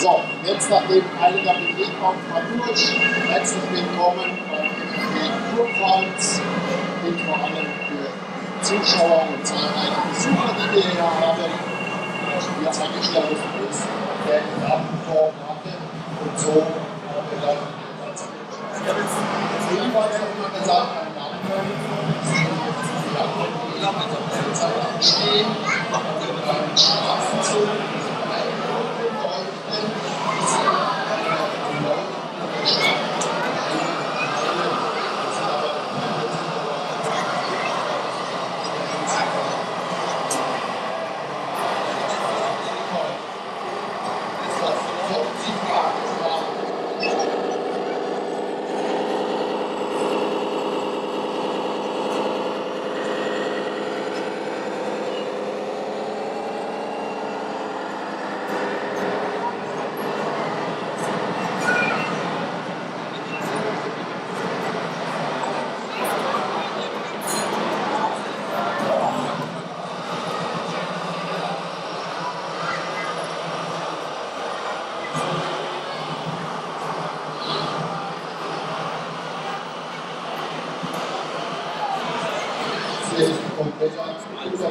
So, jetzt nachdem einiger Bewegung kommt, mal durch. Herzlich willkommen beim FMT Kurpfalz und vor allem für Zuschauer und zahlreiche Besucher, die wir hier haben. Wir haben eingestellt, dass der den Abendform hatte und so haben wir dann die ganze Geschichte. Jedenfalls hat man gesagt, ein Land, die Zeit anstehen, einen Straßenzug. Kompletter 100%iger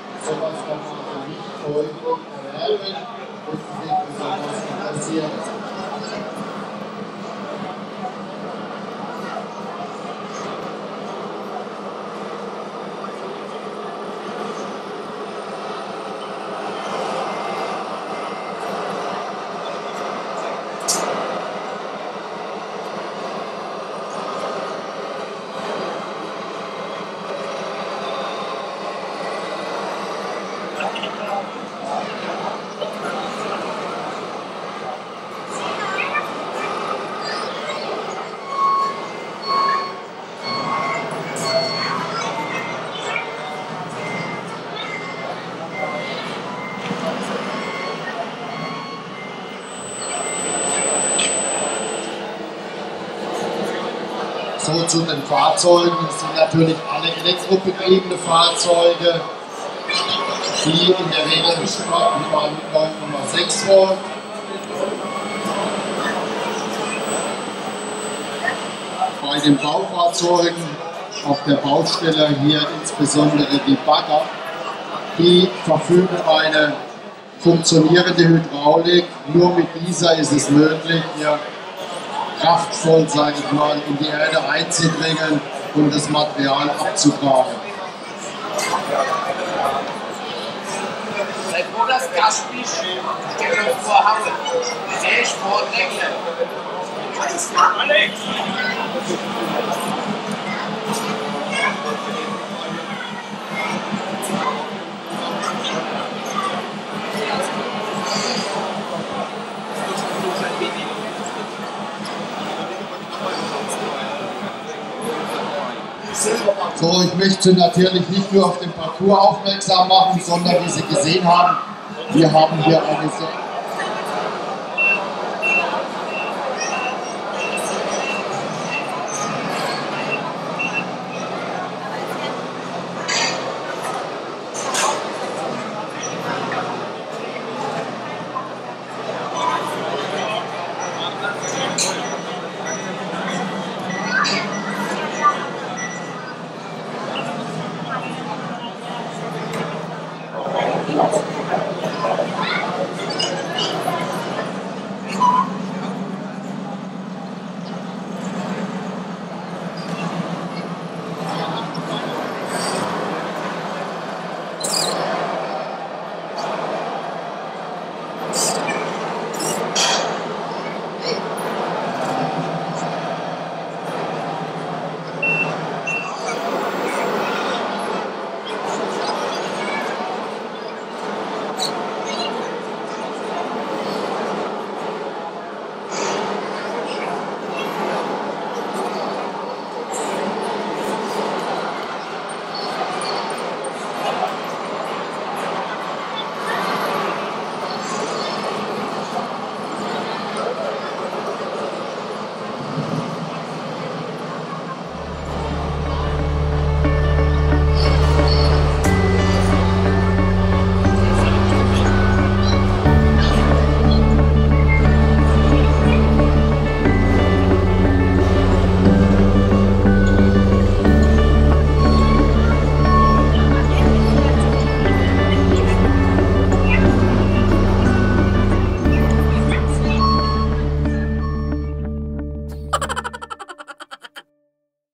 sowas kann man also nicht folgen erlernen und sich besonders interessieren. So zu den Fahrzeugen, das sind natürlich alle elektrobetriebene Fahrzeuge, die in der Regel über 9,6 Volt bei den Baufahrzeugen auf der Baustelle, hier insbesondere die Bagger, die verfügen über eine funktionierende Hydraulik. Nur mit dieser ist es möglich, hier kraftvoll, sage ich mal, in die Erde einzudringen und das Material abzugraben. Seit wo das Gasbisch steht noch vor Halle, sehe ich vor Alex! So, ich möchte natürlich nicht nur auf den Parcours aufmerksam machen, sondern wie Sie gesehen haben, wir haben hier eine sehr